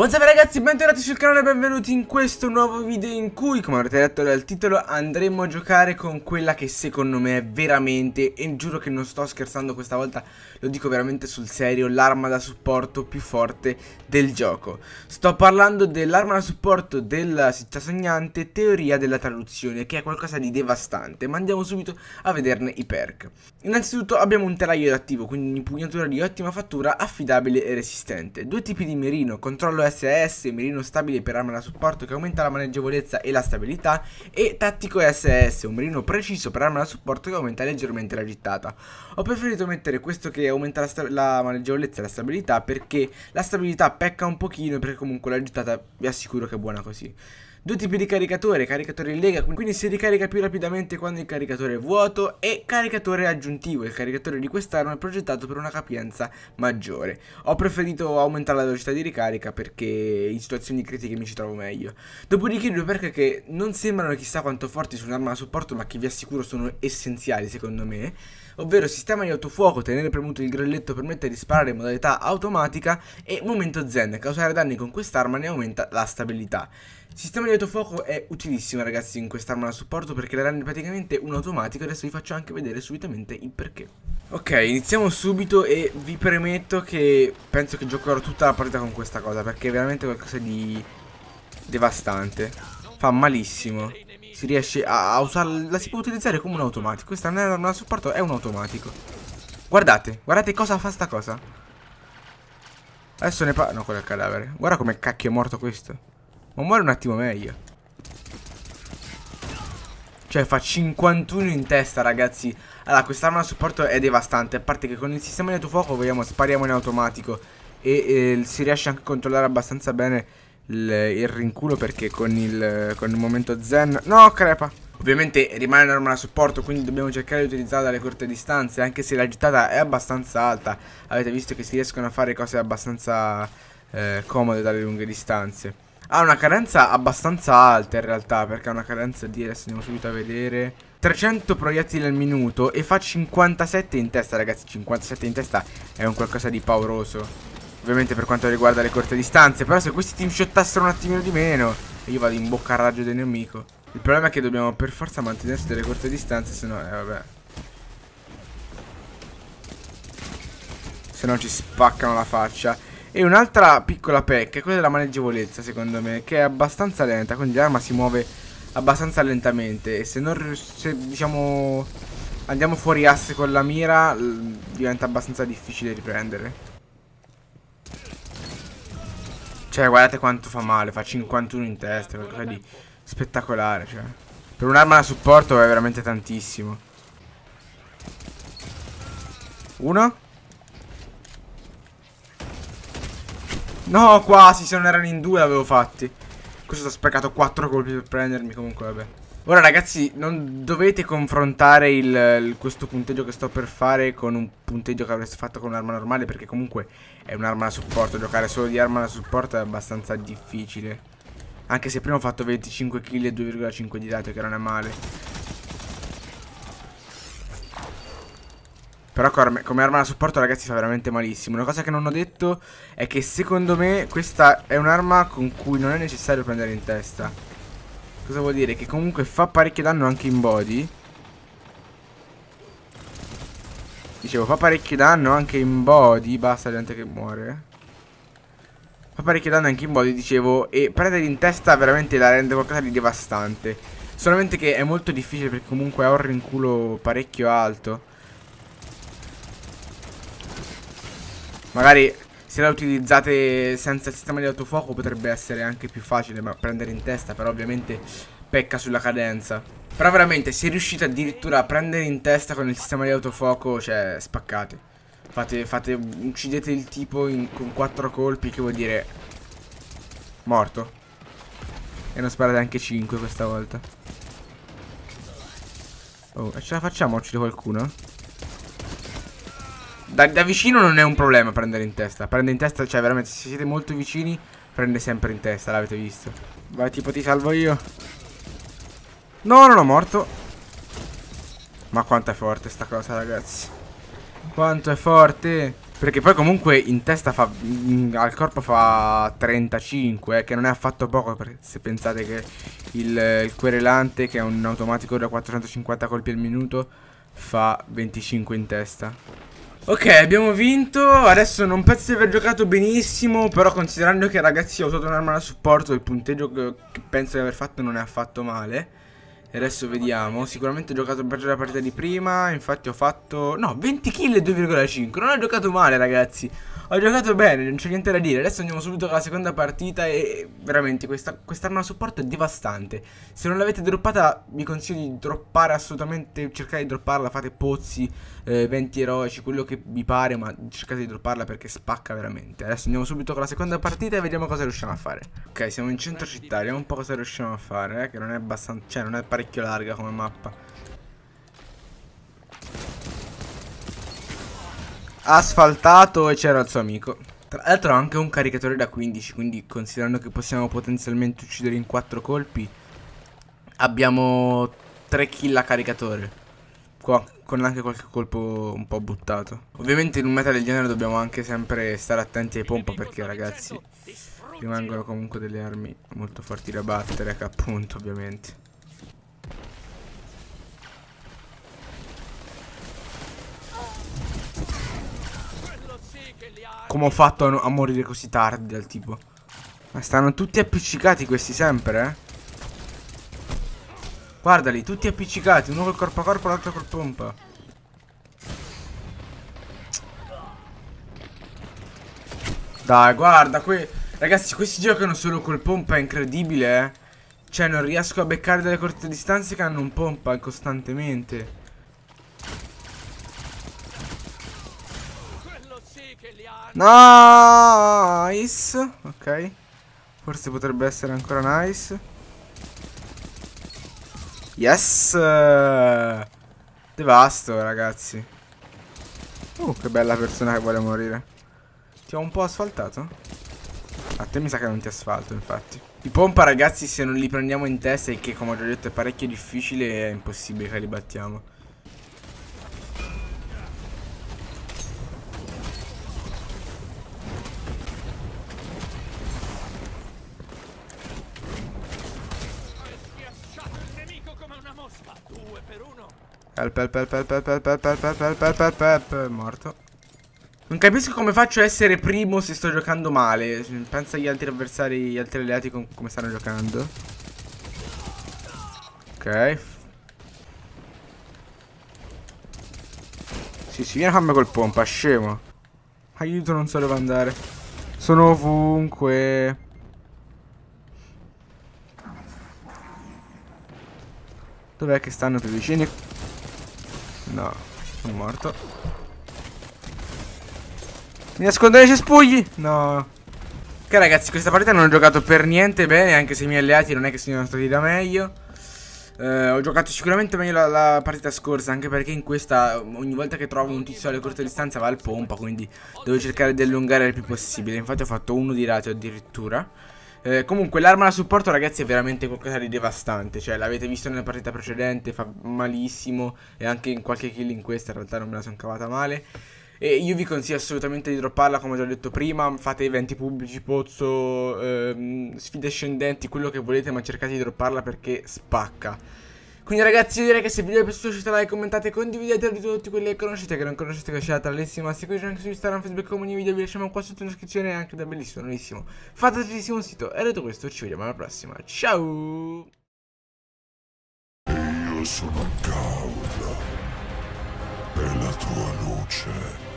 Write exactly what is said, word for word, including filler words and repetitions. Buonasera ragazzi, bentornati sul canale e benvenuti in questo nuovo video in cui, come avete letto dal titolo, andremo a giocare con quella che secondo me è veramente, e giuro che non sto scherzando questa volta, lo dico veramente sul serio, l'arma da supporto più forte del gioco. Sto parlando dell'arma da supporto della città sognante, teoria della traduzione, che è qualcosa di devastante, ma andiamo subito a vederne i perk. Innanzitutto abbiamo un telaio attivo, quindi un'impugnatura di ottima fattura, affidabile e resistente. Due tipi di mirino, controllo S S, mirino stabile per arma da supporto che aumenta la maneggevolezza e la stabilità, e tattico S S, un mirino preciso per arma da supporto che aumenta leggermente la gittata. Ho preferito mettere questo che aumenta la, la maneggevolezza e la stabilità, perché la stabilità pecca un pochino, perché comunque la gittata vi assicuro che è buona così. Due tipi di caricatore, caricatore in lega, quindi si ricarica più rapidamente quando il caricatore è vuoto, e caricatore aggiuntivo, il caricatore di quest'arma è progettato per una capienza maggiore. Ho preferito aumentare la velocità di ricarica perché in situazioni critiche mi ci trovo meglio. Dopodiché due perk che non sembrano chissà quanto forti su un'arma da supporto, ma che vi assicuro sono essenziali secondo me, ovvero sistema di autofuoco, tenere premuto il grilletto permette di sparare in modalità automatica, e momento zen, causare danni con quest'arma ne aumenta la stabilità. Sistema di autofuoco è utilissimo ragazzi in quest'arma da supporto perché la rende praticamente un automatico. Adesso vi faccio anche vedere subitamente il perché. Ok, iniziamo subito e vi premetto che penso che giocherò tutta la partita con questa cosa, perché è veramente qualcosa di devastante. Fa malissimo. Si riesce a, a usarla, la si può utilizzare come un automatico. Questa non è un'arma da supporto, è un automatico. Guardate, guardate cosa fa sta cosa. Adesso ne parlo. No, quello è il cadavere. Guarda come cacchio è morto questo. Ma muore un attimo meglio. Cioè fa cinquantuno in testa ragazzi. Allora quest'arma da supporto è devastante. A parte che con il sistema di autofuoco vediamo, spariamo in automatico, E, e si riesce anche a controllare abbastanza bene il, il rinculo, perché con il, con il momento zen. No, crepa. Ovviamente rimane un'arma da supporto, quindi dobbiamo cercare di utilizzarla alle corte distanze, anche se la gittata è abbastanza alta. Avete visto che si riescono a fare cose abbastanza eh, comode dalle lunghe distanze. Ha una cadenza abbastanza alta in realtà, perché ha una cadenza di, adesso andiamo subito a vedere, trecento proiettili al minuto e fa cinquantasette in testa ragazzi. Cinquantasette in testa è un qualcosa di pauroso, ovviamente per quanto riguarda le corte distanze. Però se questi team shottassero un attimino di meno, io vado in bocca al raggio del nemico. Il problema è che dobbiamo per forza mantenersi delle corte distanze, se no, eh vabbè, se no ci spaccano la faccia. E un'altra piccola pecca è quella della maneggevolezza secondo me, che è abbastanza lenta, quindi l'arma si muove abbastanza lentamente, e se non, se diciamo andiamo fuori asse con la mira, diventa abbastanza difficile riprendere. Cioè guardate quanto fa male, fa cinquantuno in testa, qualcosa di spettacolare, cioè per un'arma da supporto è veramente tantissimo. Uno. No, quasi, se non erano in due l'avevo fatti. Questo ha sprecato quattro colpi per prendermi, comunque vabbè. Ora ragazzi, non dovete confrontare il, il, questo punteggio che sto per fare con un punteggio che avreste fatto con un'arma normale, perché comunque è un'arma da supporto. Giocare solo di arma da supporto è abbastanza difficile, anche se prima ho fatto venticinque kill e due virgola cinque di dato, che non è male. Però come arma da supporto ragazzi fa veramente malissimo. Una cosa che non ho detto è che secondo me questa è un'arma con cui non è necessario prendere in testa. Cosa vuol dire? Che comunque fa parecchio danno anche in body. Dicevo, fa parecchio danno anche in body. Basta, gente che muore. Fa parecchio danno anche in body, dicevo. E prendere in testa veramente la rende qualcosa di devastante. Solamente che è molto difficile, perché comunque ha un rinculo parecchio alto. Magari se la utilizzate senza il sistema di autofuoco potrebbe essere anche più facile, ma prendere in testa però ovviamente pecca sulla cadenza. Però veramente se riuscite addirittura a prendere in testa con il sistema di autofuoco, cioè spaccate. Fate, fate uccidete il tipo in, con quattro colpi, che vuol dire morto. E non sparate anche cinque questa volta. Oh, e ce la facciamo a uccidere qualcuno? Da, da vicino non è un problema prendere in testa. Prende in testa, cioè veramente se siete molto vicini prende sempre in testa, l'avete visto. Vai tipo, ti salvo io. No, non ho morto. Ma quanto è forte sta cosa ragazzi, quanto è forte. Perché poi comunque in testa fa, al corpo fa trentacinque, che non è affatto poco, se pensate che il, il querelante, che è un automatico da quattrocentocinquanta colpi al minuto, fa venticinque in testa. Ok, abbiamo vinto. Adesso non penso di aver giocato benissimo, però considerando che ragazzi ho usato un'arma da supporto, il punteggio che penso di aver fatto non è affatto male. E adesso vediamo. Sicuramente ho giocato peggio della partita di prima. Infatti ho fatto, no, venti kill e due virgola cinque. Non ho giocato male ragazzi, ho giocato bene, non c'è niente da dire. Adesso andiamo subito alla seconda partita. E veramente questa quest'arma da supporto è devastante. Se non l'avete droppata vi consiglio di droppare assolutamente. Cercate di dropparla, fate pozzi, eh, venti eroici, quello che vi pare, ma cercate di dropparla perché spacca veramente. Adesso andiamo subito con la seconda partita e vediamo cosa riusciamo a fare. Ok, siamo in centro città, vediamo un po' cosa riusciamo a fare, eh, che non è abbastanza, cioè non è parecchio larga come mappa. Asfaltato, e c'era il suo amico. Tra l'altro ha anche un caricatore da quindici, quindi considerando che possiamo potenzialmente uccidere in quattro colpi, abbiamo tre kill a caricatore, qua, con anche qualche colpo un po' buttato. Ovviamente in un meta del genere dobbiamo anche sempre stare attenti ai pompa, perché ragazzi rimangono comunque delle armi molto forti da battere, che appunto ovviamente come ho fatto a, no a morire così tardi al tipo. Ma stanno tutti appiccicati questi sempre, eh. Guardali, tutti appiccicati. Uno col corpo a corpo, l'altro col pompa. Dai, guarda qui. Ragazzi, questi giocano solo col pompa, è incredibile, eh. Cioè, non riesco a beccare dalle corte distanze che hanno un pompa costantemente. Nice. Ok, forse potrebbe essere ancora nice. Yes. Devasto ragazzi. Uh che bella persona che vuole morire. Ti ho un po' asfaltato? A te mi sa che non ti asfalto infatti. I pompa ragazzi, se non li prendiamo in testa, e che come ho già detto è parecchio difficile, è impossibile che li battiamo. Pep, pep, pep, pep, pep, pep, pep, pep, pep, pep, morto. Non capisco come faccio a essere primo se sto giocando male. Pensa agli altri avversari, gli altri alleati con come stanno giocando. Ok. Sì, sì, vieni a me col pompa, scemo. Aiuto, non so dove andare. Sono ovunque. Dov'è che stanno più vicini? No, sono morto. Mi nascondo nei cespugli? No. Ok ragazzi, questa partita non ho giocato per niente bene, anche se i miei alleati non è che siano stati da meglio. eh, Ho giocato sicuramente meglio la, la partita scorsa, anche perché in questa ogni volta che trovo un tizio alle corte distanza va al pompa, quindi devo cercare di allungare il più possibile. Infatti ho fatto uno di ratio addirittura. Eh, comunque l'arma da supporto ragazzi è veramente qualcosa di devastante. Cioè l'avete visto nella partita precedente, fa malissimo. E anche in qualche kill in questa in realtà non me la sono cavata male. E io vi consiglio assolutamente di dropparla, come ho già detto prima. Fate eventi pubblici, pozzo, ehm, sfide scendenti, quello che volete, ma cercate di dropparla perché spacca. Quindi ragazzi, io direi che se il video vi è piaciuto lasciate like, commentate, condividete di tutti quelli che conoscete, che non conoscete, che lasciate la lessima, seguiteci anche su Instagram, Facebook, come ogni video vi lasciamo qua sotto in descrizione, anche da bellissimo, nuovissimo, fantasticissimo un sito. E detto questo, ci vediamo alla prossima, ciao! Io sono causa per la tua luce.